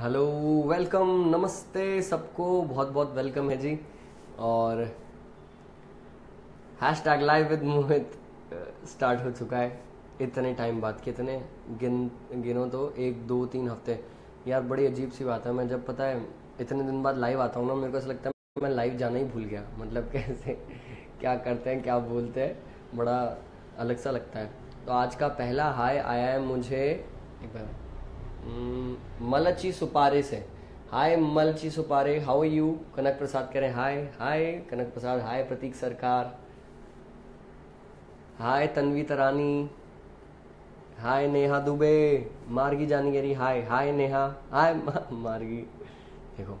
Hello, welcome, नमस्ते सबको, बहुत बहुत वेलकम है जी। और hashtag live with Mohit start हो चुका है। इतने टाइम बाद, कितने गिनो तो एक दो तीन हफ्ते। यार बड़ी अजीब सी बात है, मैं जब पता है इतने दिन बाद लाइव आता हूँ ना, मेरे को ऐसा लगता है मैं लाइव जाना ही भूल गया। मतलब कैसे क्या करते हैं, क्या बोलते हैं, बड़ा अलग सा लगता है। तो आज का पहला हाय आया है मुझे एक बार मलची सुपारे से। Hi Malchi Supare, how are you. Kanak Prasad कह रहे हैं हाय। हाय कनक प्रसाद, हाय प्रतीक सरकार, हाय तन्वी तरानी, हाय नेहा दुबे। मार्गी जानी कह रही हाय। हाय नेहा, हाय मार्गी। देखो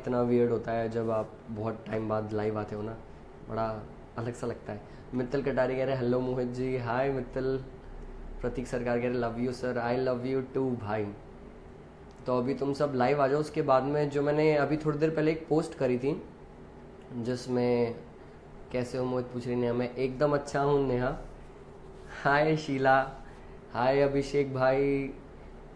इतना वियर्ड होता है जब आप बहुत टाइम बाद लाइव आते हो ना, बड़ा अलग सा लगता है। मित्तल कटारी कह रहे हैं हेलो मोहित जी। हाय मित्तल। प्रतीक सरकार कह रहे love you sir. I love you too भाई। तो अभी तुम सब लाइव आ जाओ। उसके बाद में जो मैंने अभी थोड़ी देर पहले एक पोस्ट करी थी जिसमें कैसे हो मोहित पूछ रही नेहा। मैं एकदम अच्छा हूँ नेहा। हाय शीला, हाय अभिषेक भाई,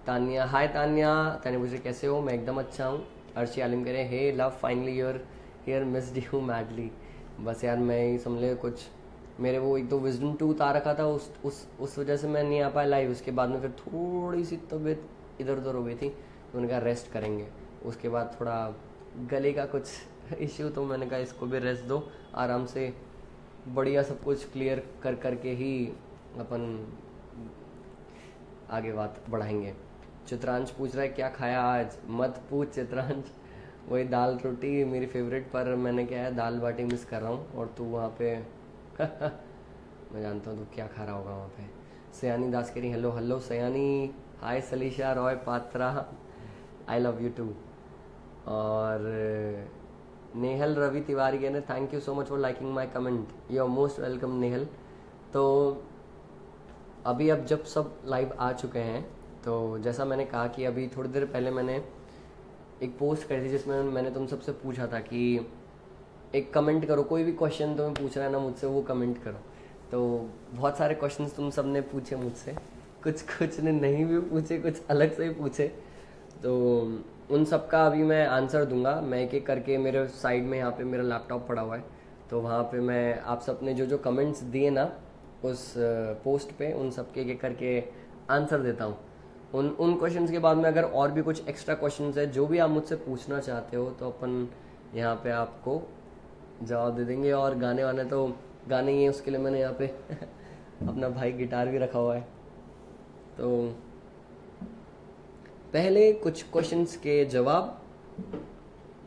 तानिया, हाय तानिया। तानिया पूछ रही कैसे हो। मैं एकदम अच्छा हूँ। अर्शी आलिम कह रहे हे love finally you're here, missed you madly. बस यार मैं ही समझ ले कुछ मेरे वो एक तो विजडम टूथ आ रखा था, उस वजह से मैं नहीं आ पाया लाइव। उसके बाद में फिर थोड़ी सी तबीयत इधर उधर हो गई थी तो मैंने कहा रेस्ट करेंगे। उसके बाद थोड़ा गले का कुछ इश्यू, तो मैंने कहा इसको भी रेस्ट दो, आराम से बढ़िया सब कुछ क्लियर कर करके ही अपन आगे बात बढ़ाएंगे। चित्रांश पूछ रहा है क्या खाया आज। मत पूछ चित्रांश, वही दाल रोटी मेरी फेवरेट, पर मैंने क्या है दाल बाटी मिस कर रहा हूँ और तू वहाँ पे मैं जानता हूँ तू क्या खा रहा होगा वहाँ पे। सयानी दास कह रही hello hello Sayani. Hi Salisha Roy Patra, I love you too. और नेहल रवि तिवारी कह रहे thank you so much for liking my comment, you are most welcome Nehal. तो अभी अब जब सब लाइव आ चुके हैं तो जैसा मैंने कहा कि अभी थोड़ी देर पहले मैंने एक पोस्ट करी थी जिसमें मैंने तुम सबसे पूछा था कि एक कमेंट करो, कोई भी क्वेश्चन तुम्हें पूछना है ना मुझसे वो कमेंट करो। तो बहुत सारे क्वेश्चंस तुम सब ने पूछे मुझसे, कुछ ने नहीं भी पूछे, कुछ अलग से ही पूछे। तो उन सब का अभी मैं आंसर दूंगा, मैं एक एक करके। मेरे साइड में यहाँ पे मेरा लैपटॉप पड़ा हुआ है तो वहाँ पे मैं आप सब ने जो कमेंट्स दिए ना उस पोस्ट पे, उन सब के एक एक करके आंसर देता हूँ। उन क्वेश्चन के बाद में अगर और भी कुछ एक्स्ट्रा क्वेश्चन है जो भी आप मुझसे पूछना चाहते हो तो अपन यहाँ पर आपको जवाब दे देंगे। और गाने वाने तो गाने ही है, उसके लिए मैंने यहाँ पे अपना भाई गिटार भी रखा हुआ है। तो पहले कुछ क्वेश्चंस के जवाब,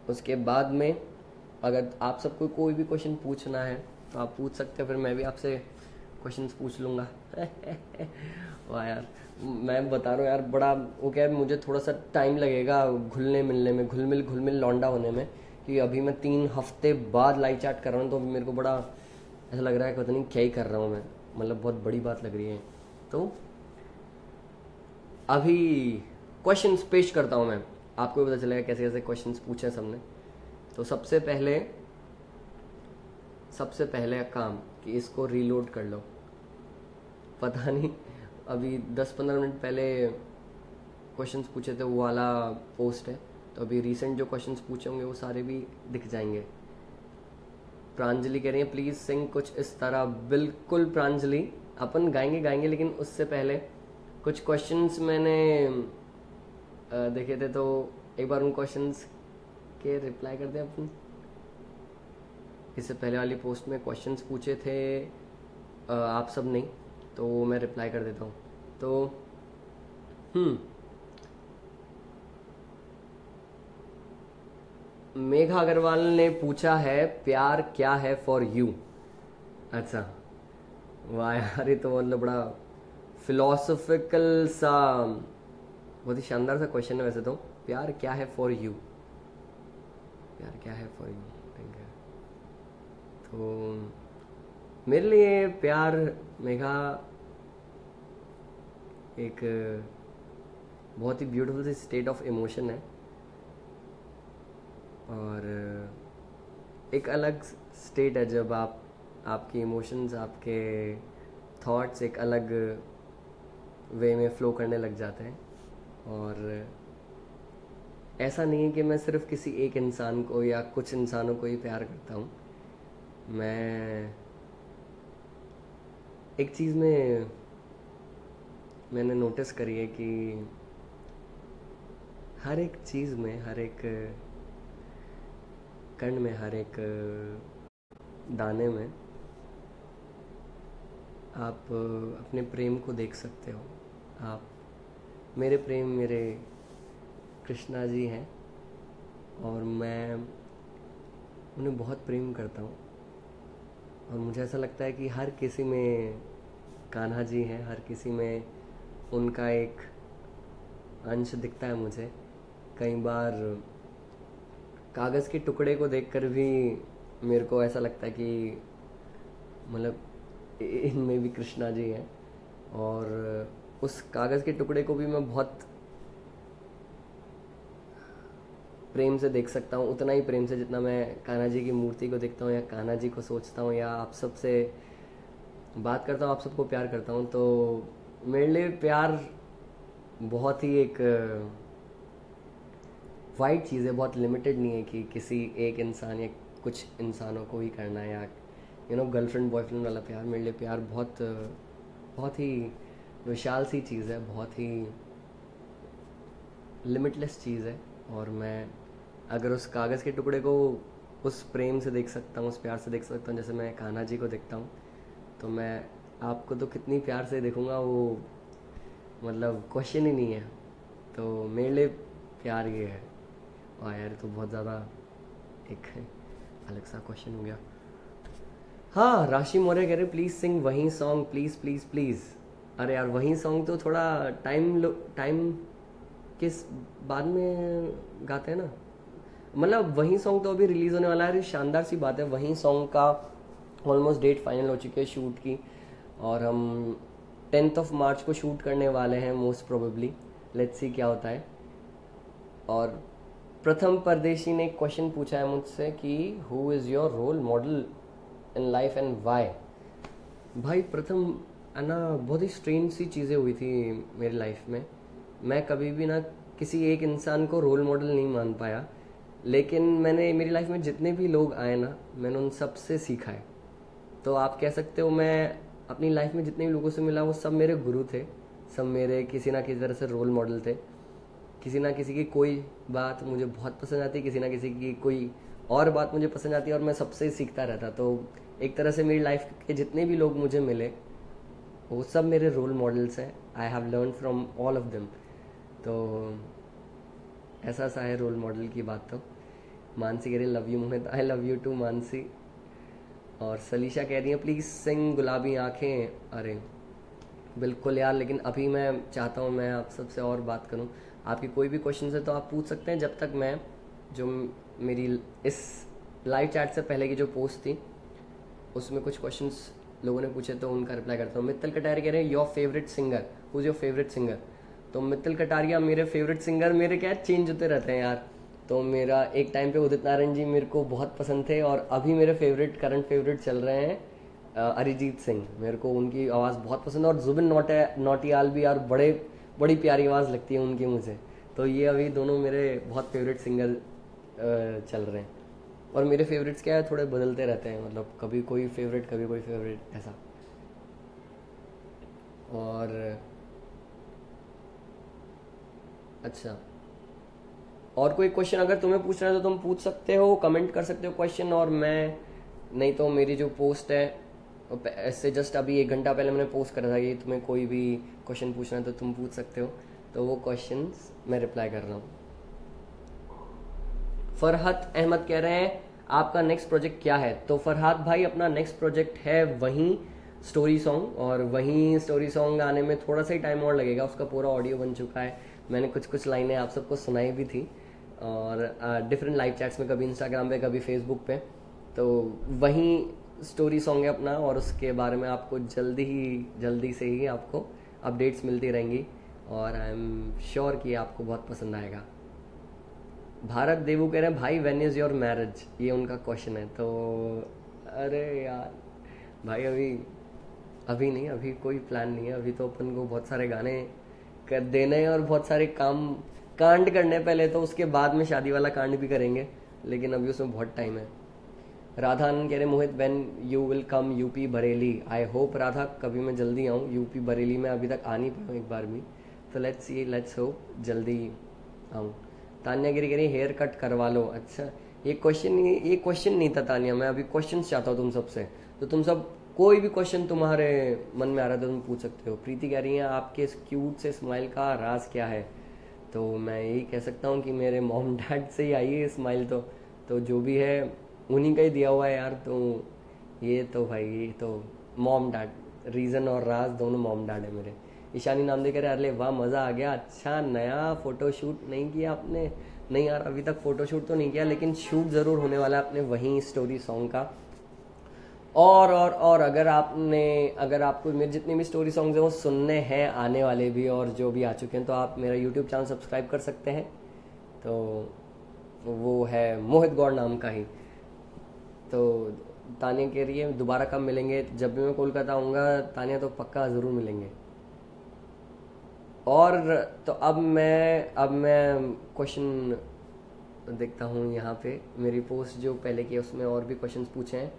उसके बाद में अगर आप सबको कोई भी क्वेश्चन पूछना है तो आप पूछ सकते हो, फिर मैं भी आपसे क्वेश्चंस पूछ लूँगा। वाह यार मैं बता रहा हूँ यार, बड़ा वो क्या है मुझे थोड़ा सा टाइम लगेगा घुलने मिलने में, घुल मिल लौंडा होने में कि अभी मैं 3 हफ्ते बाद लाइव चैट कर रहा हूँ तो मेरे को बड़ा ऐसा लग रहा है कि पता नहीं क्या ही कर रहा हूँ मैं, मतलब बहुत बड़ी बात लग रही है। तो अभी क्वेश्चंस पेश करता हूँ मैं, आपको भी पता चलेगा कैसे कैसे क्वेश्चंस पूछे सबने। तो सबसे पहले काम कि इसको रीलोड कर लो। पता नहीं अभी 10-15 मिनट पहले क्वेश्चंस पूछे थे वो वाला पोस्ट है, तो अभी रिसेंट जो क्वेश्चंस पूछे होंगे वो सारे भी दिख जाएंगे। प्रांजलि कह रही है प्लीज़ सिंग कुछ इस तरह। बिल्कुल प्रांजलि, अपन गाएंगे लेकिन उससे पहले कुछ क्वेश्चंस मैंने देखे थे तो एक बार उन क्वेश्चंस के रिप्लाई कर दें अपन। इससे पहले वाली पोस्ट में क्वेश्चंस पूछे थे आप सब नहीं, तो मैं रिप्लाई कर देता हूँ। तो मेघा अग्रवाल ने पूछा है प्यार क्या है फॉर यू। अच्छा, वाह यार ये तो मतलब बड़ा फिलोसफिकल सा, बहुत ही शानदार सा क्वेश्चन है वैसे तो। प्यार क्या है फॉर यू, प्यार क्या है फॉर यू। तो मेरे लिए प्यार मेघा एक बहुत ही ब्यूटीफुल सी स्टेट ऑफ इमोशन है और एक अलग स्टेट है जब आपके इमोशंस, आपके थॉट्स एक अलग वे में फ्लो करने लग जाते हैं और ऐसा नहीं है कि मैं सिर्फ किसी एक इंसान को या कुछ इंसानों को ही प्यार करता हूँ। मैं एक चीज़ में मैंने नोटिस करी है कि हर एक चीज़ में, हर एक कण में, हर एक दाने में आप अपने प्रेम को देख सकते हो। आप मेरे प्रेम मेरे कृष्णा जी हैं और मैं उन्हें बहुत प्रेम करता हूँ। और मुझे ऐसा लगता है कि हर किसी में कान्हा जी हैं, हर किसी में उनका एक अंश दिखता है। मुझे कई बार कागज़ के टुकड़े को देखकर भी मेरे को ऐसा लगता है कि मतलब इनमें भी कृष्णा जी हैं। और उस कागज़ के टुकड़े को भी मैं बहुत प्रेम से देख सकता हूँ, उतना ही प्रेम से जितना मैं कान्हा जी की मूर्ति को देखता हूँ या कान्हा जी को सोचता हूँ या आप सब से बात करता हूँ, आप सबको प्यार करता हूँ। तो मेरे लिए प्यार बहुत ही एक वाइड चीज़ है, बहुत लिमिटेड नहीं है कि किसी एक इंसान या कुछ इंसानों को ही करना है या गर्लफ्रेंड बॉयफ्रेंड वाला प्यार। मेरे लिए प्यार बहुत ही विशाल सी चीज़ है, बहुत ही लिमिटलेस चीज़ है। और मैं अगर उस कागज़ के टुकड़े को उस प्रेम से देख सकता हूँ, उस प्यार से देख सकता हूँ, जैसे मैं कान्हा जी को देखता हूँ, तो मैं आपको तो कितनी प्यार से देखूँगा वो मतलब क्वेश्चन ही नहीं है। तो मेरे लिए प्यार ये है। और यार तो बहुत ज़्यादा एक अलग सा क्वेश्चन हो गया। हाँ, राशि मौर्य कह रहे प्लीज़ सिंग वही सॉन्ग, प्लीज़ प्लीज़ प्लीज़। अरे यार वही सॉन्ग तो थोड़ा टाइम किस बाद में गाते हैं ना, मतलब वही सॉन्ग तो अभी रिलीज़ होने वाला है। शानदार सी बात है, वही सॉन्ग का ऑलमोस्ट डेट फाइनल हो चुकी है शूट की और हम 10th of March को शूट करने वाले हैं मोस्ट प्रोबेबली। लेट्स सी क्या होता है। और प्रथम परदेशी ने एक क्वेश्चन पूछा है मुझसे कि who is your role model in life and why. भाई प्रथम ना बहुत ही स्ट्रेंज सी चीज़ें हुई थी मेरी लाइफ में। मैं कभी भी ना किसी एक इंसान को रोल मॉडल नहीं मान पाया, लेकिन मैंने मेरी लाइफ में जितने भी लोग आए ना मैंने उन सब से सीखा है। तो आप कह सकते हो मैं अपनी लाइफ में जितने भी लोगों से मिला वो सब मेरे गुरु थे, सब मेरे किसी ना किसी तरह से रोल मॉडल थे। किसी ना किसी की कोई बात मुझे बहुत पसंद आती, किसी ना किसी की कोई और बात मुझे पसंद आती और मैं सबसे सीखता रहता। तो एक तरह से मेरी लाइफ के जितने भी लोग मुझे मिले वो सब मेरे रोल मॉडल्स हैं। I have learn from all of them. तो ऐसा सा है रोल मॉडल की बात। तो मानसी कह रही love you Mohit, I love you too Mansi. और सलीशा कह रही है प्लीज़ सिंग गुलाबी आँखें। अरे बिल्कुल यार, लेकिन अभी मैं चाहता हूँ मैं आप सबसे और बात करूँ। आपकी कोई भी क्वेश्चन है तो आप पूछ सकते हैं। जब तक मैं जो मेरी इस लाइव चैट से पहले की जो पोस्ट थी उसमें कुछ क्वेश्चन लोगों ने पूछे तो उनका रिप्लाई करता हूँ। मित्तल कटारिया कह रहे हैं your favourite singer, who is your favourite singer. तो मित्तल कटारिया मेरे फेवरेट सिंगर मेरे क्या चेंज होते रहते हैं यार। तो मेरा एक टाइम पे उदित नारायण जी मेरे को बहुत पसंद थे और अभी मेरे फेवरेट करंट फेवरेट चल रहे हैं अरिजीत सिंह। मेरे को उनकी आवाज़ बहुत पसंद है और जुबिन नौटियाल भी यार बड़ी प्यारी आवाज़ लगती है उनकी मुझे। तो ये अभी दोनों मेरे बहुत फेवरेट सिंगर चल रहे हैं। और मेरे फेवरेट्स क्या है थोड़े बदलते रहते हैं, मतलब कभी कोई फेवरेट कभी कोई फेवरेट ऐसा। और अच्छा और कोई क्वेश्चन अगर तुम्हें पूछना है तो तुम पूछ सकते हो, कमेंट कर सकते हो क्वेश्चन। और मैं नहीं तो मेरी जो पोस्ट है इससे जस्ट अभी 1 घंटा पहले मैंने पोस्ट करा था कि तुम्हें कोई भी क्वेश्चन पूछना है तो तुम पूछ सकते हो। तो वो क्वेश्चंस मैं रिप्लाई कर रहा हूँ। फरहत अहमद कह रहे हैं आपका नेक्स्ट प्रोजेक्ट क्या है। तो फरहत भाई अपना नेक्स्ट प्रोजेक्ट है वहीं स्टोरी सॉन्ग। और वहीं स्टोरी सॉन्ग आने में थोड़ा सा ही टाइम और लगेगा। उसका पूरा ऑडियो बन चुका है, मैंने कुछ लाइनें आप सबको सुनाई भी थी और डिफरेंट लाइव चैट्स में, कभी इंस्टाग्राम पे कभी फेसबुक पे। तो वहीं स्टोरी सॉन्ग है अपना और उसके बारे में आपको जल्दी से ही आपको अपडेट्स मिलती रहेंगी और आई एम श्योर कि आपको बहुत पसंद आएगा। भारत देवू कह रहे हैं भाई व्हेन इज़ योर मैरिज, ये उनका क्वेश्चन है। तो अरे यार भाई अभी कोई प्लान नहीं है। अभी तो अपन को बहुत सारे गाने कर देने और बहुत सारे काम कांड करने पहले, तो उसके बाद में शादी वाला कांड भी करेंगे, लेकिन अभी उसमें बहुत टाइम है। राधा आनंद कह रहे Mohit when you will come UP Bareilly. I hope Radha कभी मैं जल्दी आऊँ यूपी बरेली में, अभी तक आ नहीं पाऊँ एक बार भी, तो लेट्स सी, लेट्स होप जल्दी आऊँ। तानिया गिरी कह रही हेयर कट करवा लो। अच्छा ये क्वेश्चन नहीं था तानिया, मैं अभी क्वेश्चन चाहता हूँ तुम सबसे, तो तुम सब कोई भी क्वेश्चन तुम्हारे मन में आ रहा है तो तुम पूछ सकते हो। प्रीति कह रही है आपके इस क्यूट से स्माइल का राज क्या है, तो मैं यही कह सकता हूँ कि मेरे मॉम डैड से ही आई है स्माइल, तो जो भी है उन्हीं का ही दिया हुआ है यार। तो ये तो भाई ये तो मॉम डैड रीज़न और राज दोनों मॉम डैड है मेरे। ईशानी नाम दे कह रहे अरे वाह मज़ा आ गया। अच्छा नया फ़ोटोशूट नहीं किया आपने? नहीं यार अभी तक फ़ोटोशूट तो नहीं किया, लेकिन शूट ज़रूर होने वाला है अपने वहीं स्टोरी सॉन्ग का। और अगर आपको मेरे जितने भी स्टोरी सॉन्ग्स हैं वो सुनने हैं, आने वाले भी और जो भी आ चुके हैं, तो आप मेरा यूट्यूब चैनल सब्सक्राइब कर सकते हैं, तो वो है मोहित गौर नाम का ही। तो तानिया कह रही है दोबारा कब मिलेंगे? जब भी मैं कोलकाता आऊँगा तानिया तो पक्का ज़रूर मिलेंगे। और तो अब मैं क्वेश्चन देखता हूँ यहाँ पे मेरी पोस्ट जो पहले की है उसमें और भी क्वेश्चन पूछे हैं।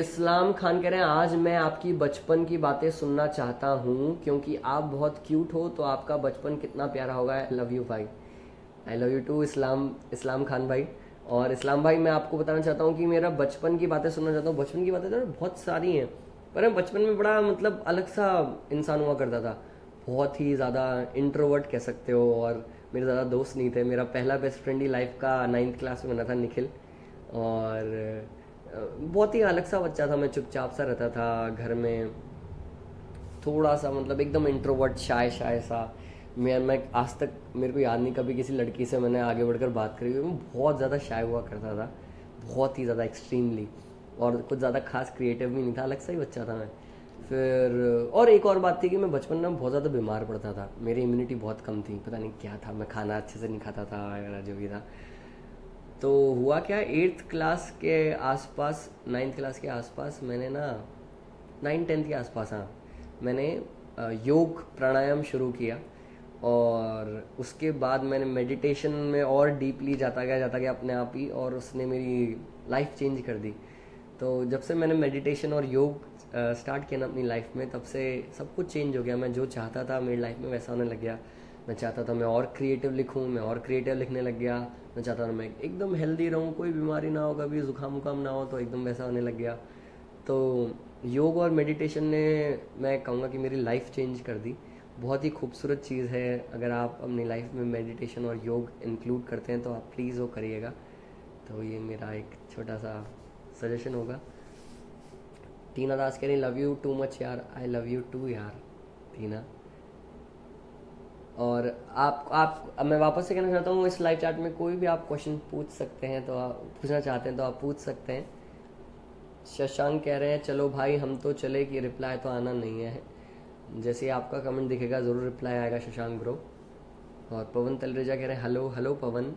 इस्लाम खान कह रहे हैं आज मैं आपकी बचपन की बातें सुनना चाहता हूँ क्योंकि आप बहुत क्यूट हो, तो आपका बचपन कितना प्यारा होगा। आई लव यू भाई, I love you too Islam Khan भाई। और इस्लाम भाई मैं आपको बताना चाहता हूँ कि मेरा बचपन की बातें सुनना चाहता हूँ। बचपन की बातें तो बहुत सारी हैं, पर मैं बचपन में बड़ा मतलब अलग सा इंसान हुआ करता था, बहुत ही ज़्यादा इंट्रोवर्ट कह सकते हो, और मेरे ज़्यादा दोस्त नहीं थे। मेरा पहला बेस्ट फ्रेंड ही लाइफ का 9th क्लास में बना था, निखिल, और बहुत ही अलग सा बच्चा था मैं, चुपचाप सा रहता था घर में, थोड़ा सा मतलब एकदम इंट्रोवर्ट शाय सा। मैं आज तक मेरे को याद नहीं कभी किसी लड़की से मैंने आगे बढ़कर बात करी, मैं बहुत ज़्यादा शाय हुआ करता था, बहुत ही ज़्यादा एक्सट्रीमली, और कुछ ज़्यादा खास क्रिएटिव भी नहीं था, अलग सा ही बच्चा था मैं। फिर और एक और बात थी कि मैं बचपन में बहुत ज़्यादा बीमार पड़ता था, मेरी इम्यूनिटी बहुत कम थी, पता नहीं क्या था, मैं खाना अच्छे से नहीं खाता था वगैरह जो भी था। तो हुआ क्या 8th क्लास के आसपास, 9th क्लास के आसपास मैंने ना 9-10 के आसपास हाँ मैंने योग प्राणायाम शुरू किया, और उसके बाद मैंने मेडिटेशन में और डीपली जाता गया अपने आप ही, और उसने मेरी लाइफ चेंज कर दी। तो जब से मैंने मेडिटेशन और योग स्टार्ट किया ना अपनी लाइफ में, तब से सब कुछ चेंज हो गया। मैं जो चाहता था मेरी लाइफ में वैसा होने लग गया। मैं चाहता था मैं और क्रिएटिव लिखूं, मैं और क्रिएटिव लिखने लग गया। मैं चाहता था मैं एकदम हेल्दी रहूं, कोई बीमारी ना हो, कभी जुकाम उकाम ना हो, तो एकदम वैसा होने लग गया। तो योग और मेडिटेशन ने मैं कहूँगा कि मेरी लाइफ चेंज कर दी। बहुत ही खूबसूरत चीज़ है, अगर आप अपनी लाइफ में मेडिटेशन और योग इंक्लूड करते हैं तो आप प्लीज़ वो करिएगा। तो ये मेरा एक छोटा सा सजेशन होगा। टीना दास कह रही लव यू टू मच यार। आई लव यू टू यार टीना। और आप मैं वापस से कहना चाहता हूँ इस लाइव चैट में कोई भी आप क्वेश्चन पूछ सकते हैं, तो आप पूछना चाहते हैं तो आप पूछ सकते हैं। शशांक कह रहे हैं चलो भाई हम तो चले कि रिप्लाई तो आना नहीं है, जैसे आपका कमेंट दिखेगा ज़रूर रिप्लाई आएगा शशांक ब्रो। और पवन तलरेजा कह रहे हैं हेलो पवन।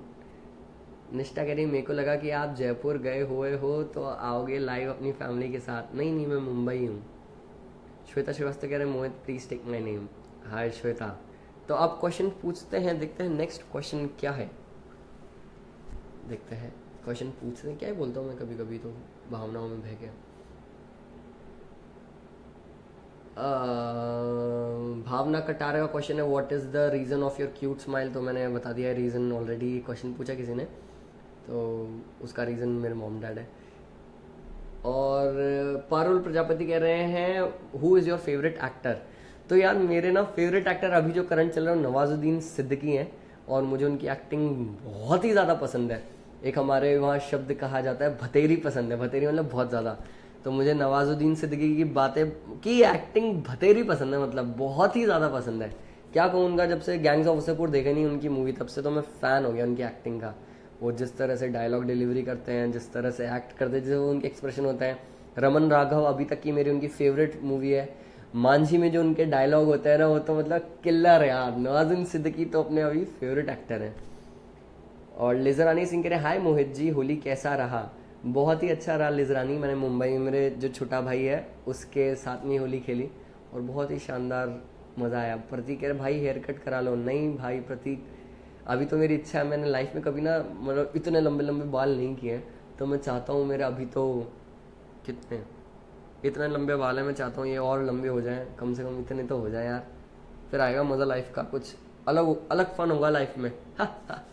निष्ठा कह रही मेरे को लगा कि आप जयपुर गए हुए हो तो आओगे लाइव अपनी फैमिली के साथ। नहीं मैं मुंबई हूँ। श्वेता श्रीवास्तव कह रहे हैं Mohit please take my name. Hi Shweta. तो आप क्वेश्चन पूछते हैं, देखते हैं नेक्स्ट क्वेश्चन क्या है, देखते हैं क्वेश्चन पूछते हैं क्या ही बोलता हूँ मैं कभी कभी तो भावनाओं में बह के। भावना कटारे का क्वेश्चन है what is the reason of your cute smile. तो मैंने बता दिया है रीज़न ऑलरेडी, क्वेश्चन पूछा किसी ने तो उसका रीज़न मेरे मॉम डैड है। और पारुल प्रजापति कह रहे हैं who is your favourite actor. तो यार मेरे ना फेवरेट एक्टर अभी जो करंट चल रहा है नवाजुद्दीन सिद्दीकी हैं, और मुझे उनकी एक्टिंग बहुत ही ज़्यादा पसंद है। एक हमारे वहाँ शब्द कहा जाता है भतेरी पसंद है, भतेरी मतलब बहुत ज़्यादा। तो मुझे नवाजुद्दीन सिद्दीकी की एक्टिंग भतेरी पसंद है, मतलब बहुत ही ज़्यादा पसंद है। क्या कहूँ उनका, जब से गैंग्स ऑफ वासेपुर देखे नहीं उनकी मूवी तब से तो मैं फ़ैन हो गया उनकी एक्टिंग का। वो जिस तरह से डायलॉग डिलीवरी करते हैं, जिस तरह से एक्ट करते हैं, जो उनके एक्सप्रेशन होते हैं। रमन राघव अभी तक की मेरी उनकी फेवरेट मूवी है। मांझी में जो उनके डायलॉग होते हैं ना वो तो मतलब किल्लर है यार। नवाजुद्दीन सिद्दीकी तो अपने अभी फेवरेट एक्टर हैं। और लिजरानी सिंह कह रहे हाय मोहित जी होली कैसा रहा। बहुत ही अच्छा रहा लिजरानी, मैंने मुंबई में मेरे जो छोटा भाई है उसके साथ में होली खेली और बहुत ही शानदार मज़ा आया। प्रतीक कह रहे भाई हेयर कट करा लो। नहीं भाई प्रतीक, अभी तो मेरी इच्छा है, मैंने लाइफ में कभी ना मतलब इतने लंबे लंबे बाल नहीं किए हैं, तो मैं चाहता हूँ मेरे अभी तो कितने इतने लंबे बाल हैं, मैं चाहता हूँ ये और लंबे हो जाएं, कम से कम इतने तो हो जाए यार, फिर आएगा मज़ा लाइफ का, कुछ अलग अलग फन होगा लाइफ में। हाँ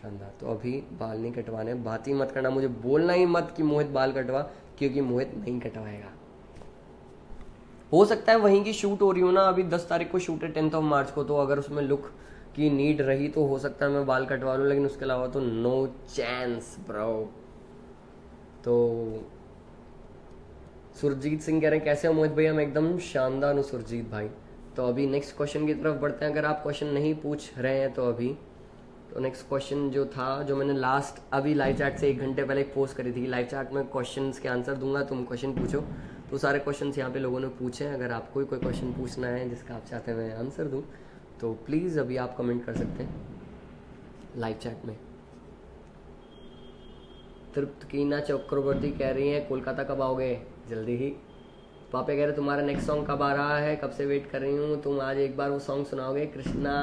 शानदार। तो अभी बाल नहीं कटवाने, बात ही मत करना, मुझे बोलना ही मत कि मोहित बाल कटवा, क्योंकि मोहित नहीं कटवाएगा। हो सकता है वहीं की शूट हो रही हो ना, अभी 10 तारीख को शूट है, 10th of March को, तो अगर उसमें लुक की नीड रही तो हो सकता है मैं बाल कटवा लूँ, लेकिन उसके अलावा तो नो चांस ब्रो। तो सुरजीत सिंह कह रहे हैं कैसे हो मोहित भैया, मैं एकदम शानदार हूँ सुरजीत भाई। तो अभी नेक्स्ट क्वेश्चन की तरफ बढ़ते हैं, अगर आप क्वेश्चन नहीं पूछ रहे हैं तो अभी। तो नेक्स्ट क्वेश्चन जो था, जो मैंने लास्ट अभी लाइव चैट से 1 घंटे पहले पोस्ट करी थी, लाइव चैट में क्वेश्चंस के आंसर दूंगा, तुम क्वेश्चन पूछो। तो सारे क्वेश्चंस यहाँ पे लोगों ने पूछे हैं, अगर आपको कोई क्वेश्चन पूछना है जिसका आप चाहते हैं मैं आंसर दूँ तो प्लीज़ अभी आप कमेंट कर सकते हैं लाइव चैट में। तृप्तकीना चक्रवर्ती कह रही हैं कोलकाता कब आओगे, जल्दी ही। पापे कह रहे तुम्हारा नेक्स्ट सॉन्ग कब आ रहा है, कब से वेट कर रही हूँ, तुम आज एक बार वो सॉन्ग सुनाओगे, कृष्णा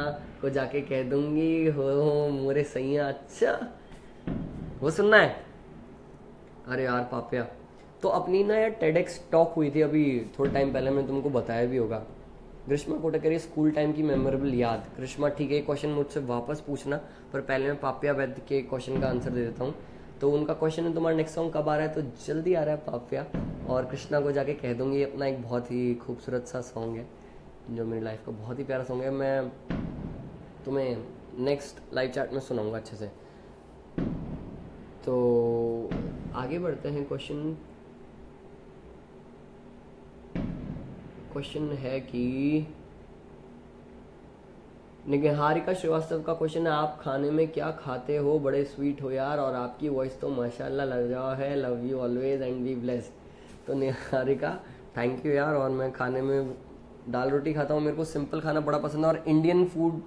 को जाके कह दूंगी हो मोरे सैया। अच्छा वो सुनना है, अरे यार पापिया। तो अपनी ना यार टेडेक्स टॉक हुई थी अभी थोड़े टाइम पहले, मैंने तुमको बताया भी होगा। ग्रीष्मा कोटे कह रही स्कूल टाइम की मेमोरेबल याद। ग्रीष्मा ठीक है, क्वेश्चन मुझसे वापस पूछना, पर पहले मैं पापिया वैद्य के क्वेश्चन का आंसर दे देता हूँ। तो उनका क्वेश्चन है तुम्हारा नेक्स्ट सॉन्ग कब आ रहा है, तो जल्दी आ रहा है पापिया, और कृष्णा को जाके कह दूंगी अपना एक बहुत ही खूबसूरत सा सॉन्ग है, जो मेरी लाइफ का बहुत ही प्यारा सॉन्ग है, मैं तुम्हें नेक्स्ट लाइव चैट में सुनाऊंगा अच्छे से। तो आगे बढ़ते हैं, क्वेश्चन है कि निहारिका श्रीवास्तव का क्वेश्चन है, आप खाने में क्या खाते हो, बड़े स्वीट हो यार, और आपकी वॉइस तो माशाल्लाह लाजवाब है, love you always and be blessed. तो निहारिका थैंक यू यार। और मैं खाने में दाल रोटी खाता हूँ, मेरे को सिंपल खाना बड़ा पसंद है, और Indian food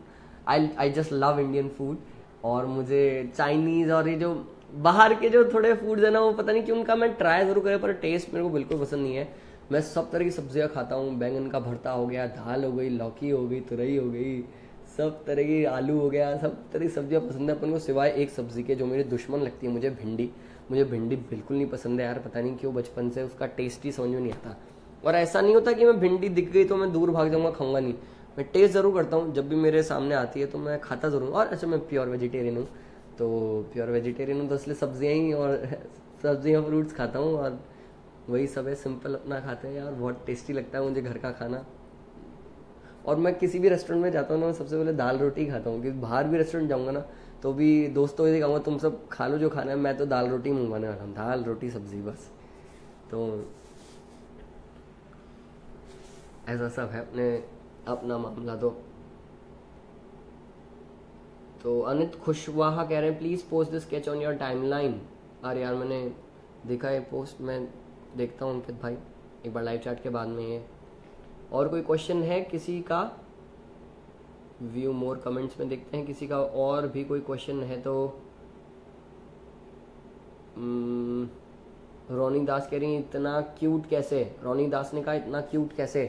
I just love Indian food. और मुझे चाइनीज़ और ये जो बाहर के जो थोड़े फूड्स हैं ना, वो पता नहीं क्यों उनका मैं ट्राई ज़रूर करें, पर टेस्ट मेरे को बिल्कुल पसंद नहीं है। मैं सब तरह की सब्जियाँ खाता हूँ, बैंगन का भरता हो गया, दाल हो गई, लौकी हो गई, तुरई हो गई, सब तरह की आलू हो गया, सब तरह की सब्जियाँ पसंद है अपन को, सिवाय एक सब्जी के जो मेरी दुश्मन लगती है मुझे, भिंडी। मुझे भिंडी बिल्कुल नहीं पसंद है यार, पता नहीं क्यों बचपन से उसका टेस्ट ही समझ में नहीं आता। और ऐसा नहीं होता कि मैं भिंडी दिख गई तो मैं दूर भाग जाऊँगा, खाऊंगा नहीं, मैं टेस्ट ज़रूर करता हूँ, जब भी मेरे सामने आती है तो मैं खाता ज़रूर। और अच्छा मैं प्योर वेजिटेरियन हूँ, तो प्योर वेजिटेरियन हूँ तो इसलिए सब्जियाँ ही और सब्जियाँ फ्रूट्स खाता हूँ, और वही सब है, सिंपल अपना खाते हैं यार, बहुत टेस्टी लगता है मुझे घर का खाना। और मैं किसी भी रेस्टोरेंट में जाता हूँ ना, मैं सबसे पहले दाल रोटी खाता हूँ, क्योंकि बाहर भी रेस्टोरेंट जाऊँगा ना तो भी दोस्तों ये कहूँगा तुम सब खा लो जो खाना है, मैं तो दाल रोटी मंगवाने वाला हूँ, दाल रोटी सब्जी बस। तो ऐसा सब है अपने अपना मामला। तो अनित खुशवाहा कह रहे हैं please post this sketch on your timeline. अरे यार मैंने देखा ये पोस्ट, मैं देखता हूँ अंकित भाई एक बार लाइव चैट के बाद में। ये और कोई क्वेश्चन है किसी का, व्यू मोर कमेंट्स में देखते हैं किसी का और भी कोई क्वेश्चन है तो। रोनी दास कह रही है इतना क्यूट कैसे, रोनी दास ने कहा इतना क्यूट कैसे,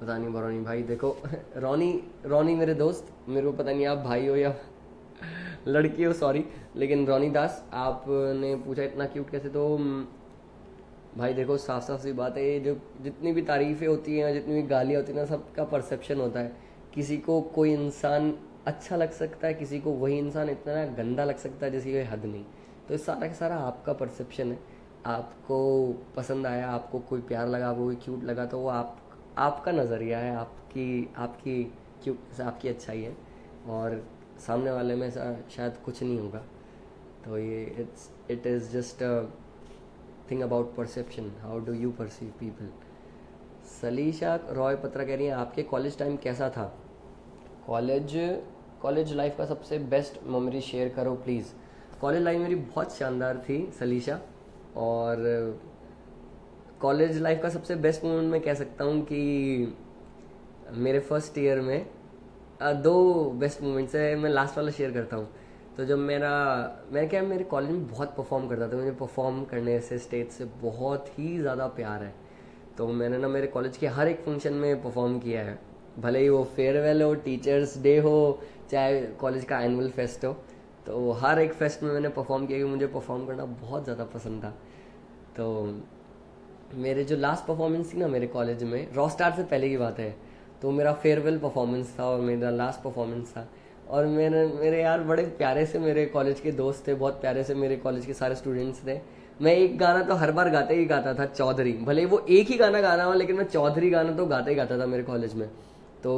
पता नहीं रोनी भाई, देखो रोनी मेरे दोस्त, मेरे को पता नहीं आप भाई हो या लड़की हो, सॉरी, लेकिन रोनी दास आपने पूछा इतना क्यूट कैसे, तो भाई देखो साफ साफ सी बात है, ये जो जितनी भी तारीफ़ें होती हैं, जितनी भी गालियाँ होती हैं ना, सबका परसेप्शन होता है, किसी को कोई इंसान अच्छा लग सकता है, किसी को वही इंसान इतना गंदा लग सकता है जिसकी कोई हद नहीं। तो सारा का सारा आपका परसेप्शन है, आपको पसंद आया, आपको कोई प्यार लगा, आपको कोई क्यूट लगा, तो वो आपका नज़रिया है, आपकी क्यूटनेस, आपकी अच्छाई है, और सामने वाले में शायद कुछ नहीं होगा। तो ये it is just thing about perception, how do you perceive people. Salisha Roy Patra कह रही हैं आपके कॉलेज टाइम कैसा था, कॉलेज लाइफ का सबसे बेस्ट मेमोरी शेयर करो प्लीज़। कॉलेज लाइफ मेरी बहुत शानदार थी सलीशा, और कॉलेज लाइफ का सबसे बेस्ट मोमेंट मैं कह सकता हूँ कि मेरे फर्स्ट ईयर में 2 बेस्ट मोमेंट्स है, मैं लास्ट वाला शेयर करता हूँ। तो जब मेरे कॉलेज में बहुत परफॉर्म करता था, मुझे परफॉर्म करने से, स्टेज से बहुत ही ज़्यादा प्यार है, तो मैंने ना मेरे कॉलेज के हर एक फंक्शन में परफॉर्म किया है, भले ही वो फेयरवेल हो, टीचर्स डे हो, चाहे कॉलेज का एनुअल फेस्ट हो, तो हर एक फेस्ट में मैंने परफॉर्म किया क्योंकि मुझे परफॉर्म करना बहुत ज़्यादा पसंद था। तो मेरे जो लास्ट परफॉर्मेंस थी ना मेरे कॉलेज में, रॉ स्टार से पहले की बात है, तो मेरा फेयरवेल परफॉर्मेंस था और मेरा लास्ट परफॉर्मेंस था। और मेरे यार बड़े प्यारे से मेरे कॉलेज के दोस्त थे, बहुत प्यारे से मेरे कॉलेज के सारे स्टूडेंट्स थे। मैं एक गाना तो हर बार गाते ही गाता था, चौधरी, भले ही वो एक ही गाना गाना हो लेकिन मैं चौधरी गाना तो गाते ही गाता था मेरे कॉलेज में। तो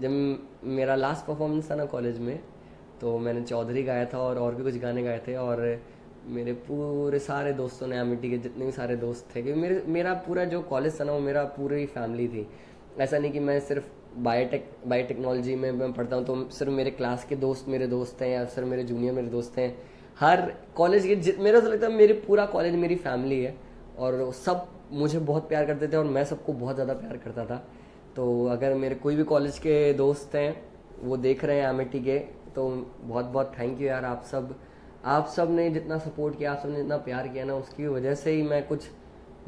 जब मेरा लास्ट परफॉर्मेंस था ना कॉलेज में, तो मैंने चौधरी गाया था और भी कुछ गाने गाए थे। और मेरे पूरे सारे दोस्तों ने, अमिटी के जितने भी सारे दोस्त थे, क्योंकि मेरा पूरा जो कॉलेज था ना वो मेरा पूरी फैमिली थी। ऐसा नहीं कि मैं सिर्फ बायोटेक्नोलॉजी में मैं पढ़ता हूँ तो सिर्फ मेरे क्लास के दोस्त मेरे दोस्त हैं या सिर्फ मेरे जूनियर मेरे दोस्त हैं, हर कॉलेज के मेरा तो लगता है मेरे पूरा कॉलेज मेरी फैमिली है। और सब मुझे बहुत प्यार करते थे और मैं सबको बहुत ज़्यादा प्यार करता था। तो अगर मेरे कोई भी कॉलेज के दोस्त हैं वो देख रहे हैं अमिटी के, तो बहुत बहुत थैंक यू यार। आप सब ने जितना सपोर्ट किया, आप सब ने जितना प्यार किया ना, उसकी वजह से ही मैं कुछ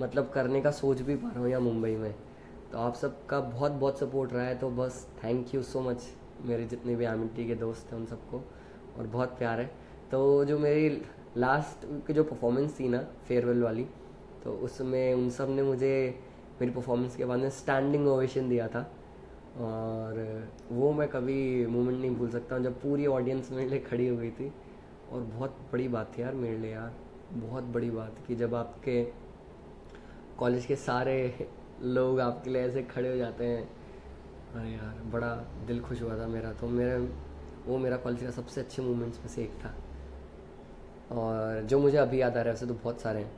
मतलब करने का सोच भी पा रहा हूँ यहाँ मुंबई में। तो आप सबका बहुत बहुत सपोर्ट रहा है, तो बस थैंक यू सो मच मेरे जितने भी अमिटी के दोस्त हैं उन सबको, और बहुत प्यार है। तो जो मेरी लास्ट की जो परफॉर्मेंस थी ना फेयरवेल वाली, तो उसमें उन सब ने मुझे मेरी परफॉर्मेंस के बाद में स्टैंडिंग ओवेशन दिया था, और वो मैं कभी मोमेंट नहीं भूल सकता हूँ जब पूरी ऑडियंस मेरे लिए खड़ी हो गई थी। और बहुत बड़ी बात थी यार मेरे लिए, यार बहुत बड़ी बात कि जब आपके कॉलेज के सारे लोग आपके लिए ऐसे खड़े हो जाते हैं, अरे यार बड़ा दिल खुश हुआ था मेरा। तो वो मेरा कॉलेज का सबसे अच्छे मोमेंट्स में से एक था, और जो मुझे अभी याद आ रहा है वैसे तो बहुत सारे हैं।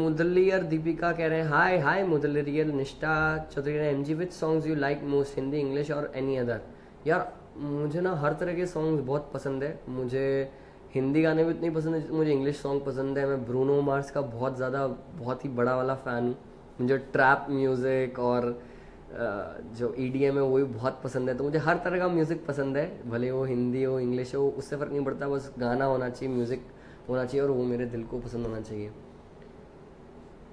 मुदलियर दीपिका कह रहे हैं हाय हाय मुदलियर। निष्ठा चौधरी ने एमजी which songs you like most, Hindi, English और एनी अदर। यार मुझे ना हर तरह के सॉन्ग्स बहुत पसंद है, मुझे हिंदी गाने भी इतने पसंद है, मुझे इंग्लिश सॉन्ग पसंद है। मैं ब्रूनो मार्स का बहुत ज़्यादा बहुत ही बड़ा वाला फ़ैन हूँ। मुझे ट्रैप म्यूज़िक और जो EDM है वो भी बहुत पसंद है। तो मुझे हर तरह का म्यूज़िक पसंद है, भले वो हिंदी हो इंग्लिश हो, उससे फ़र्क नहीं पड़ता, बस गाना होना चाहिए, म्यूज़िक होना चाहिए और वो मेरे दिल को पसंद होना चाहिए।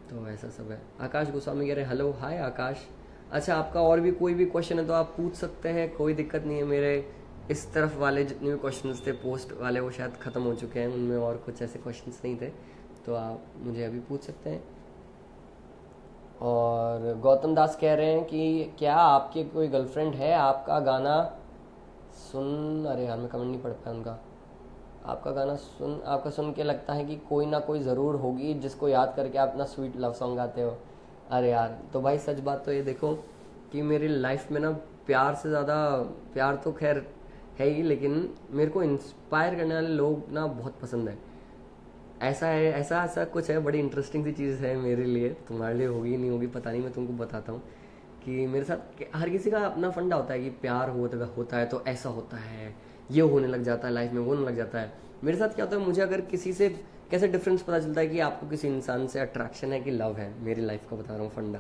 तो ऐसा सब है। आकाश गोस्वामी कह रहे हेलो हाय आकाश। अच्छा आपका और भी कोई भी क्वेश्चन है तो आप पूछ सकते हैं, कोई दिक्कत नहीं है। मेरे इस तरफ वाले जितने भी क्वेश्चन थे पोस्ट वाले वो शायद ख़त्म हो चुके हैं, उनमें और कुछ ऐसे क्वेश्चन नहीं थे, तो आप मुझे अभी पूछ सकते हैं। और गौतम दास कह रहे हैं कि क्या आपके कोई गर्लफ्रेंड है, आपका गाना सुन, अरे यार मैं कमेंट नहीं पढ़ पाया उनका, आपका गाना सुन के लगता है कि कोई ना कोई ज़रूर होगी जिसको याद करके आप अपना स्वीट लव सॉन्ग गाते हो। अरे यार तो भाई सच बात तो ये देखो कि मेरी लाइफ में ना प्यार से ज़्यादा, प्यार तो खैर है ही, लेकिन मेरे को इंस्पायर करने वाले लोग ना बहुत पसंद है। ऐसा कुछ है, बड़ी इंटरेस्टिंग सी चीज़ है मेरे लिए, तुम्हारे लिए होगी नहीं होगी पता नहीं, मैं तुमको बताता हूँ कि मेरे साथ हर किसी का अपना फंडा होता है कि प्यार होता है तो ऐसा होता है, ये होने लग जाता है लाइफ में, वो होने लग जाता है। मेरे साथ क्या होता है, मुझे अगर किसी से कैसे डिफरेंस पता चलता है कि आपको किसी इंसान से अट्रैक्शन है कि लव है, मेरी लाइफ का बता रहा हूँ फंडा।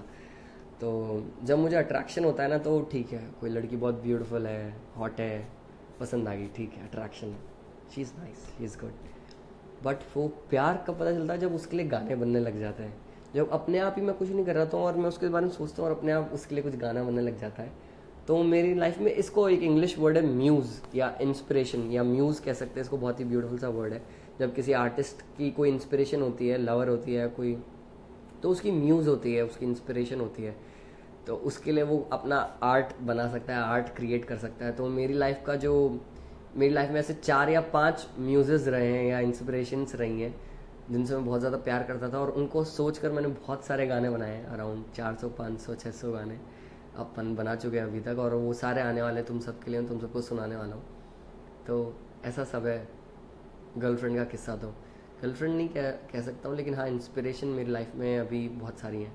तो जब मुझे अट्रैक्शन होता है ना तो ठीक है, कोई लड़की बहुत ब्यूटीफुल है, हॉट है, पसंद आ गई, ठीक है, अट्रैक्शन है, she is nice, she is good. But वो प्यार कब पता चलता है, जब उसके लिए गाने बनने लग जाते हैं, जब अपने आप ही मैं कुछ नहीं कर रहा था और मैं उसके बारे में सोचता हूँ और अपने आप उसके लिए कुछ गाना बनने लग जाता है। तो मेरी लाइफ में इसको एक इंग्लिश वर्ड है म्यूज़, या इंस्पिरेशन या म्यूज़ कह सकते हैं इसको, बहुत ही ब्यूटीफुल सा वर्ड है। जब किसी आर्टिस्ट की कोई इंस्पिरेशन होती है, लवर होती है कोई, तो उसकी म्यूज़ होती है, उसकी इंस्पिरेशन होती है, तो उसके लिए वो अपना आर्ट बना सकता है, आर्ट क्रिएट कर सकता है। तो मेरी लाइफ में ऐसे 4 या 5 म्यूज़ेस रहे हैं या इंस्पिरेशंस रही हैं जिनसे मैं बहुत ज़्यादा प्यार करता था, और उनको सोच कर मैंने बहुत सारे गाने बनाए, अराउंड 400, 500, 600 गाने अपन बना चुके हैं अभी तक, और वो सारे आने वाले तुम सब के लिए, तुम सबको सुनाने वाला हूँ। तो ऐसा सब है। गर्लफ्रेंड का किस्सा तो गर्लफ्रेंड नहीं कह सकता हूँ, लेकिन हाँ इंस्पिरेशन मेरी लाइफ में अभी बहुत सारी हैं,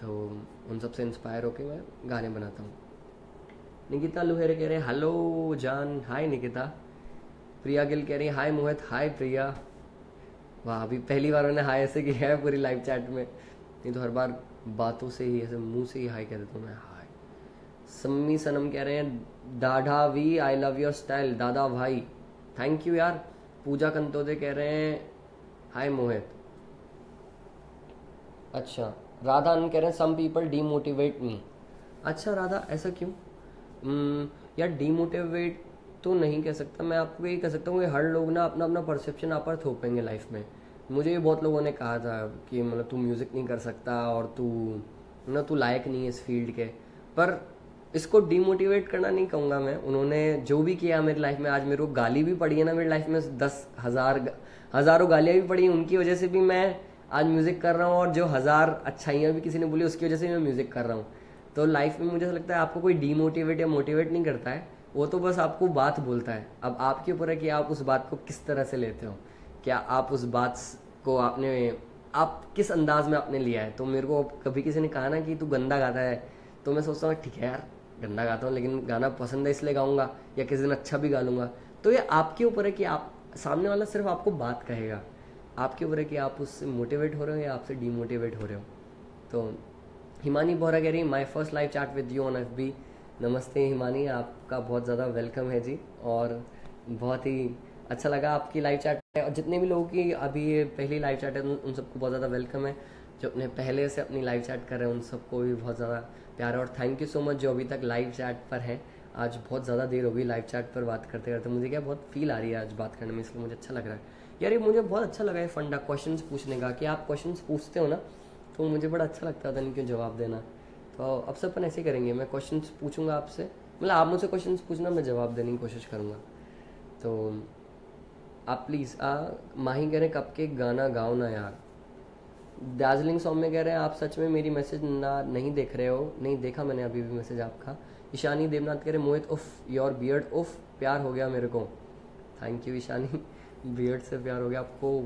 तो उन सबसे इंस्पायर होकर मैं गाने बनाता हूँ। निकिता लुहेरे कह रहे हैं हेलो जान, हाय निकिता। प्रिया गिल कह रही है हाय मोहित, हाय प्रिया। वाह अभी पहली बार मैंने हाय ऐसे किया है पूरी लाइव चैट में, नहीं तो हर बार बातों से ही ऐसे मुंह से ही हाय कह देता हूँ मैं, हाय। सम्मी सनम कह रहे हैं दादा we I love your style, दादा भाई थैंक यू यार। पूजा कंतोदे कह रहे हैं हाय मोहित। अच्छा राधा अन कह रहे हैं सम पीपल डीमोटिवेट मी। अच्छा राधा ऐसा क्यों? यार डीमोटिवेट तो नहीं कह सकता मैं, आपको यही कह सकता हूँ कि हर लोग ना अपना अपना परसेप्शन आप पर थोपेंगे लाइफ में। मुझे भी बहुत लोगों ने कहा था कि मतलब तू म्यूज़िक नहीं कर सकता और तू ना तू लायक नहीं है इस फील्ड के, पर इसको डीमोटिवेट करना नहीं कहूँगा मैं। उन्होंने जो भी किया मेरी लाइफ में, आज मेरे को गाली भी पड़ी है ना मेरी लाइफ में, 10,000 हज़ारों गालियाँ भी पड़ी हैं, उनकी वजह से भी मैं आज म्यूज़िक कर रहा हूँ, और जो 1000 अच्छाइयाँ भी किसी ने बोली उसकी वजह से मैं म्यूज़िक कर रहा हूँ। तो लाइफ में मुझे ऐसा लगता है आपको कोई डीमोटिवेट या मोटिवेट नहीं करता है, वो तो बस आपको बात बोलता है। अब आपके ऊपर है कि आप उस बात को किस तरह से लेते हो, क्या आप उस बात को आप किस अंदाज में आपने लिया है। तो मेरे को कभी किसी ने कहा ना कि तू गंदा गाता है, तो मैं सोचता हूँ ठीक है यार गंदा गाता हूँ लेकिन गाना पसंद है इसलिए गाऊँगा, या किसी दिन अच्छा भी गा लूँगा। तो ये आपके ऊपर है कि आप, सामने वाला सिर्फ आपको बात कहेगा, आपके ऊपर है कि आप उससे मोटिवेट हो रहे हो या आपसे डीमोटिवेट हो रहे हो। तो हिमानी बोहरा कह रही my first live chat with you on FB। नमस्ते हिमानी, आपका बहुत ज़्यादा वेलकम है जी, और बहुत ही अच्छा लगा आपकी लाइव चैट है। और जितने भी लोगों की अभी ये पहली लाइव चैट है उन सबको बहुत ज़्यादा वेलकम है, जो अपने पहले से अपनी लाइव चैट कर रहे हैं उन सबको भी बहुत ज़्यादा प्यार है। और थैंक यू सो मच जो अभी तक लाइव चैट पर हैं। आज बहुत ज़्यादा देर हो गई लाइव चैट पर बात करते करते, मुझे क्या बहुत फील आ रही है आज बात करने में, इसलिए मुझे अच्छा लग रहा है यार। ये मुझे बहुत अच्छा लगा है फंडा क्वेश्चन पूछने का, कि आप क्वेश्चन पूछते हो ना तो मुझे बड़ा अच्छा लगता था इनके जवाब देना। तो अब से अपन ऐसे ही करेंगे, मैं क्वेश्चन पूछूंगा आपसे, मतलब आप मुझसे क्वेश्चन पूछना, मैं जवाब देने की कोशिश करूँगा। तो आप प्लीज़ माही कह रहे हैं कब के गाना गाओ ना यार। दार्जिलिंग सॉन्ग में कह रहे हैं आप सच में मेरी मैसेज ना नहीं देख रहे हो, नहीं देखा मैंने अभी भी मैसेज आपका। ईशानी देवनाथ कह रहे मोहित उफ़ योर बियर्ड उफ़ प्यार हो गया मेरे को। थैंक यू ईशानी, बियर्ड से प्यार हो गया आपको,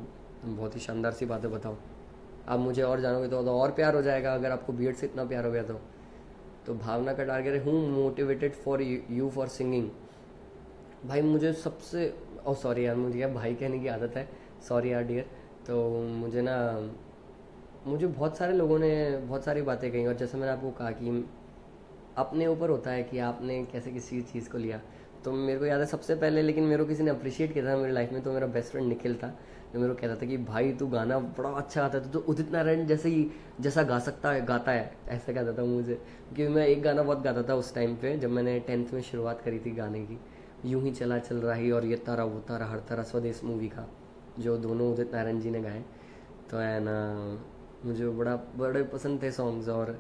बहुत ही शानदार सी बातें बताओ। आप मुझे और जानोगे तो और प्यार हो जाएगा, अगर आपको बियर्ड से इतना प्यार हो गया तो भावना का टारगेट है हूँ motivated for you for singing. भाई मुझे सबसे सॉरी यार, मुझे भाई कहने की आदत है, सॉरी यार डियर। तो मुझे बहुत सारे लोगों ने बहुत सारी बातें कही, और जैसे मैंने आपको कहा कि अपने ऊपर होता है कि आपने कैसे किसी चीज़ को लिया। तो मेरे को याद है सबसे पहले, लेकिन मेरे को किसी ने अप्रिशिएट किया था मेरी लाइफ में, तो मेरा बेस्ट फ्रेंड निखिल था, जो मेरे को कहता था कि भाई तू गाना बड़ा अच्छा गाता है, तो उदित नारायण जैसा गा सकता है गाता है, ऐसा कहता था मुझे। क्योंकि मैं एक गाना बहुत गाता था उस टाइम पे, जब मैंने 10th में शुरुआत करी थी गाने की, यूं ही चला चल रहा ही और ये तारा वो तारा हर तारा स्वदेश मूवी का, जो दोनों उदित नारायण जी ने गाए। तो है ना मुझे बड़े पसंद थे सॉन्ग्स, और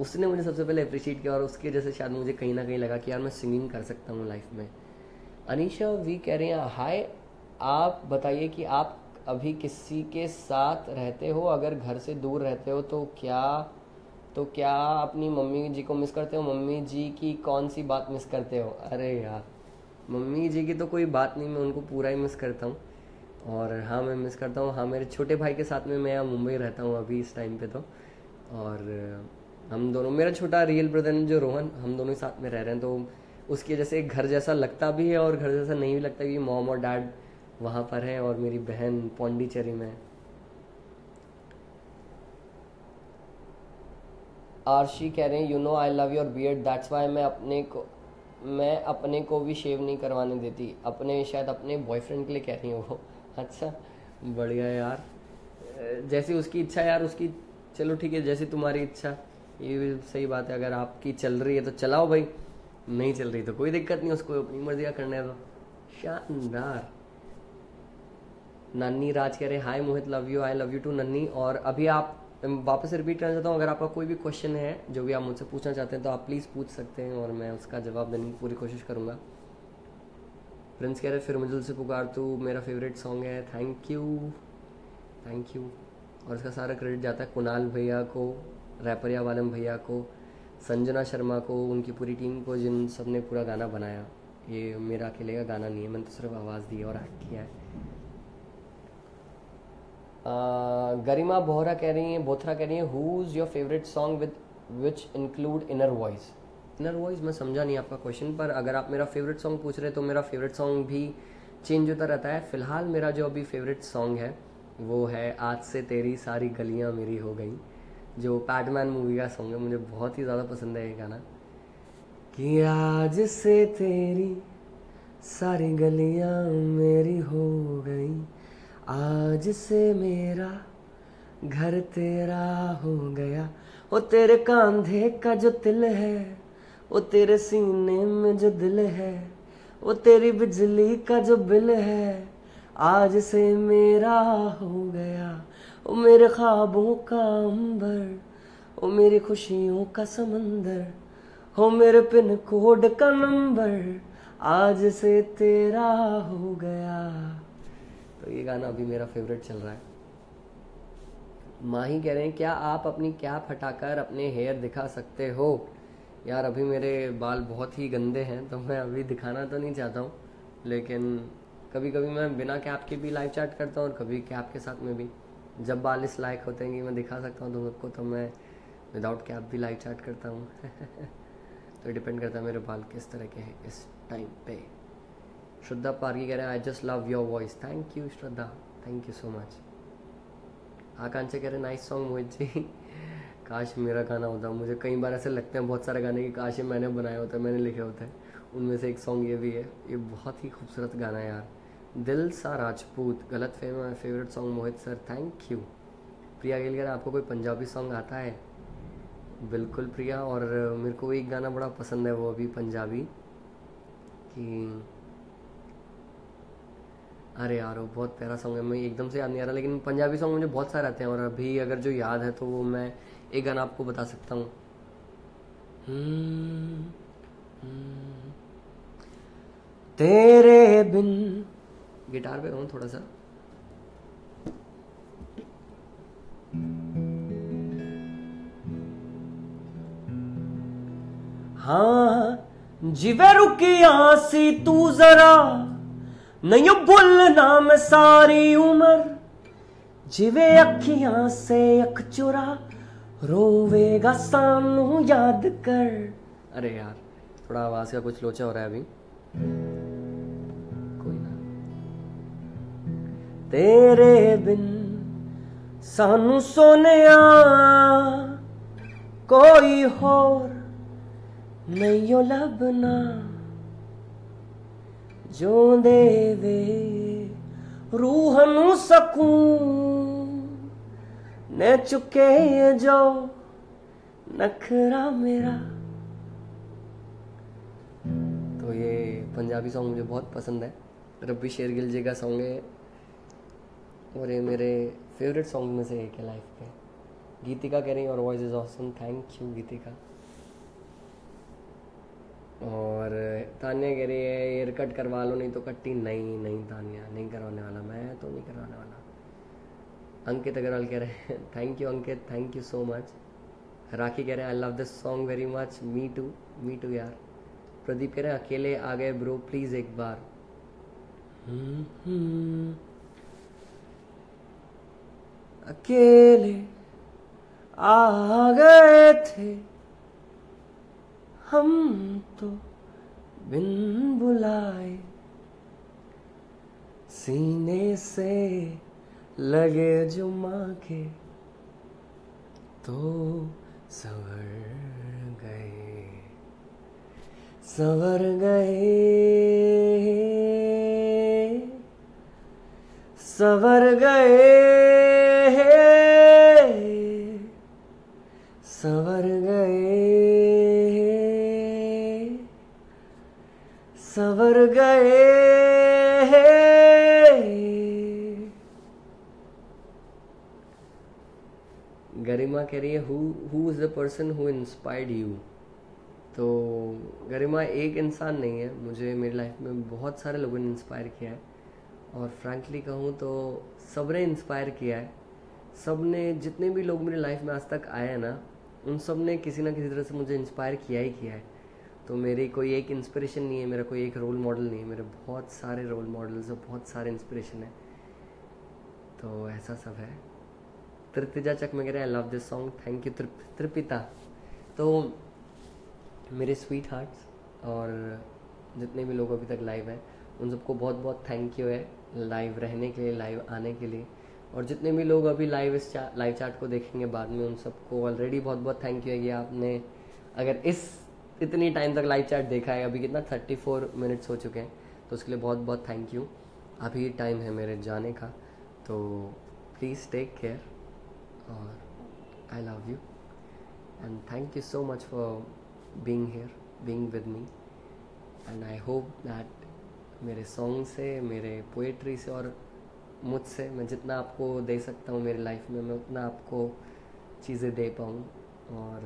उसने मुझे सबसे पहले अप्रिशिएट किया, और उसकी वजह से शायद मुझे कहीं ना कहीं लगा कि यार मैं सिंगिंग कर सकता हूँ लाइफ में। अनीशा वी कह रहे हैं हाय, आप बताइए कि आप अभी किसी के साथ रहते हो, अगर घर से दूर रहते हो तो क्या अपनी मम्मी जी को मिस करते हो, मम्मी जी की कौन सी बात मिस करते हो? अरे यार मम्मी जी की तो कोई बात नहीं, मैं उनको पूरा ही मिस करता हूँ। और हाँ मैं मिस करता हूँ, हाँ मेरे छोटे भाई के साथ में मैं मुंबई रहता हूँ अभी इस टाइम पे तो, और हम दोनों, मेरा छोटा रियल ब्रदर जो रोहन, हम दोनों साथ में रह रहे हैं, तो उसकी वजह से घर जैसा लगता भी है और घर जैसा नहीं भी लगता, कि मॉम और डैड वहाँ पर है और मेरी बहन पौंडीचेरी में। आरशी कह रहे हैं you know I love your beard that's why मैं अपने को भी शेव नहीं करवाने देती। अपने शायद अपने बॉयफ्रेंड के लिए कह रही हूँ वो। अच्छा बढ़िया यार, जैसी उसकी इच्छा यार, उसकी चलो ठीक है, जैसी तुम्हारी इच्छा, ये भी सही बात है। अगर आपकी चल रही है तो चलाओ भाई, नहीं चल रही तो कोई दिक्कत नहीं, उसको अपनी मर्जी का करने दो। शानदार। नन्नी राज कह रहे हैं hi Mohit love you, I love you too Nanni. और अभी आप वापस रिपीट करना चाहता हूँ, अगर आपका कोई भी क्वेश्चन है जो भी आप मुझसे पूछना चाहते हैं तो आप प्लीज़ पूछ सकते हैं, और मैं उसका जवाब देने की पूरी कोशिश करूँगा। प्रिंस कह रहे हैं फिर मुझे से पुकार तू मेरा फेवरेट सॉन्ग है। थैंक यू थैंक यू, और इसका सारा क्रेडिट जाता है कुणाल भैया को, रैपरिया बालम भैया को, संजना शर्मा को, उनकी पूरी टीम को, जिन सब ने पूरा गाना बनाया। ये मेरा अकेले का गाना नहीं है, मैंने तो सिर्फ आवाज़ दी और एक्ट किया है। गरिमा बोहरा कह रही हैं, बोथरा कह रही हैं who is your favourite song with which include inner voice. Inner voice मैं समझा नहीं आपका क्वेश्चन, पर अगर आप मेरा फेवरेट सॉन्ग पूछ रहे हैं तो मेरा फेवरेट सॉन्ग भी चेंज होता रहता है। फ़िलहाल मेरा जो अभी फेवरेट सॉन्ग है वो है आज से तेरी सारी गलियाँ मेरी हो गई, जो पैडमैन मूवी का सॉन्ग है, मुझे बहुत ही ज़्यादा पसंद है ये गाना। कि आज से तेरी सारी गलियाँ मेरी हो गई, आज से मेरा घर तेरा हो गया, वो तेरे कांधे का जो तिल है, वो तेरे सीने में जो दिल है, वो तेरी बिजली का जो बिल है, आज से मेरा हो गया। वो मेरे ख्वाबों का अंबर, वो मेरी खुशियों का समंदर, वो मेरे पिन कोड का नंबर, आज से तेरा हो गया। तो ये गाना अभी मेरा फेवरेट चल रहा है। माही कह रहे हैं क्या आप अपनी कैप हटाकर अपने हेयर दिखा सकते हो? यार अभी मेरे बाल बहुत ही गंदे हैं तो मैं अभी दिखाना तो नहीं चाहता हूँ, लेकिन कभी कभी मैं बिना कैप के भी लाइव चैट करता हूँ और कभी कैप के साथ में भी। जब बाल इस लायक होते हैं कि मैं दिखा सकता हूँ तुम को तो मैं विदाउट कैप भी लाइव चैट करता हूँ। तो डिपेंड करता है मेरे बाल किस तरह के हैं इस टाइम पे। श्रद्धा पारगी कह रहे हैं I just love your voice. Thank you Shraddha, thank you so much. Akanksha कह रहे हैं नाइस सॉन्ग मोहित जी। काश मेरा गाना होता। मुझे कई बार ऐसे लगते हैं बहुत सारे गाने कि काश ये मैंने बनाए होते, मैंने लिखे होते हैं। उनमें से एक सॉन्ग ये भी है, ये बहुत ही खूबसूरत गाना है यार, दिल सा राजपूत। गलत फेम है favourite song Mohit sir, thank you. Priya Gill कह रहे हैं आपको कोई पंजाबी सॉन्ग आता है? बिल्कुल प्रिया, और मेरे को एक गाना बड़ा पसंद है वो भी पंजाबी कि अरे यार वो बहुत प्यारा सॉन्ग है, मैं एकदम से याद नहीं आ रहा, लेकिन पंजाबी सॉन्ग मुझे बहुत सारे आते हैं और अभी अगर जो याद है तो वो मैं एक गाना आपको बता सकता हूँ। तेरे बिन, गिटार पे हूँ थोड़ा सा। हाँ जीवे रुकी आसी तू जरा, नहीं भूलना मैं सारी उम्र, जिवे अखियां से अख चुरा, रोवेगा सानू याद कर। अरे यार थोड़ा आवाज का कुछ लोचा हो रहा है अभी, कोई ना। तेरे बिन सानू सोनिया कोई होर नहीं ओ लबना, जो देवे रूह नू सकूं, ने चुके जो नखरा मेरा। तो ये पंजाबी सॉन्ग मुझे बहुत पसंद है, रब्बी शेरगिल जी का सॉन्ग है और ये मेरे फेवरेट सॉन्ग में से एक है लाइफ के। गीतिका कह रही है और voice is awesome, thank you Geetika. और तानिया कह रही है हेयर कट करवा लो नहीं तो कट्टी। नहीं नहीं तानिया नहीं करवाने वाला, मैं तो नहीं करवाने वाला। अंकित अग्रवाल कह रहे हैं thank you Ankit, thank you so much. Rakhi कह रहे हैं I love this song very much. Me too यार। प्रदीप कह रहे हैं अकेले आ गए ब्रो प्लीज़ एक बार। अकेले आ गए थे हम तो बिन बुलाए, सीने से लगे जो मांगे तो संवर गए, संवर गए, संवर गए, संवर गए, सवर गए। गरिमा कह रही है who is the person who inspired you. तो गरिमा एक इंसान नहीं है, मुझे मेरी लाइफ में बहुत सारे लोगों ने इंस्पायर किया है और फ्रैंकली कहूँ तो सब ने इंस्पायर किया है। सब ने जितने भी लोग मेरी लाइफ में आज तक आए हैं ना, उन सब ने किसी ना किसी तरह से मुझे इंस्पायर किया ही किया है। तो मेरी कोई एक इंस्पिरेशन नहीं है, मेरा कोई एक रोल मॉडल नहीं है, मेरे बहुत सारे रोल मॉडल्स और बहुत सारे इंस्पिरेशन है। तो ऐसा सब है। त्रितिजा चक में कह रहे हैं I love this song, thank you Tripita. तो मेरे स्वीट हार्ट्स और जितने भी लोग अभी तक लाइव हैं उन सबको बहुत बहुत थैंक यू है लाइव रहने के लिए, लाइव आने के लिए। और जितने भी लोग अभी लाइव लाइव चैट को देखेंगे बाद में, उन सबको ऑलरेडी बहुत बहुत थैंक यू है कि आपने अगर इस इतनी टाइम तक लाइव चैट देखा है। अभी कितना 34 मिनट्स हो चुके हैं, तो उसके लिए बहुत बहुत थैंक यू। अभी टाइम है मेरे जाने का, तो प्लीज़ टेक केयर और I love you and thank you so much for being here, being with me and I hope that मेरे सॉन्ग से, मेरे पोएट्री से और मुझसे मैं जितना आपको दे सकता हूँ मेरी लाइफ में, मैं उतना आपको चीज़ें दे पाऊँ। और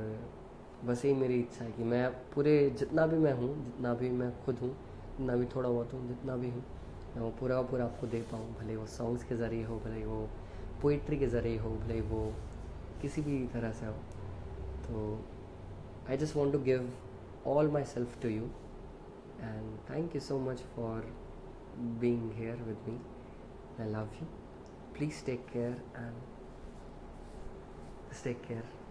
बस यही मेरी इच्छा है कि मैं पूरे जितना भी मैं हूँ, जितना भी मैं खुद हूँ, जितना भी थोड़ा बहुत हूँ, जितना भी हूँ, मैं वो पूरा पूरा आपको दे पाऊँ। भले वो सॉन्ग्स के ज़रिए हो, भले वो पोइट्री के ज़रिए हो, भले वो किसी भी तरह से हो। तो I just want to give all myself to you and thank you so much for being here with me. I love you. Please take care and stay care.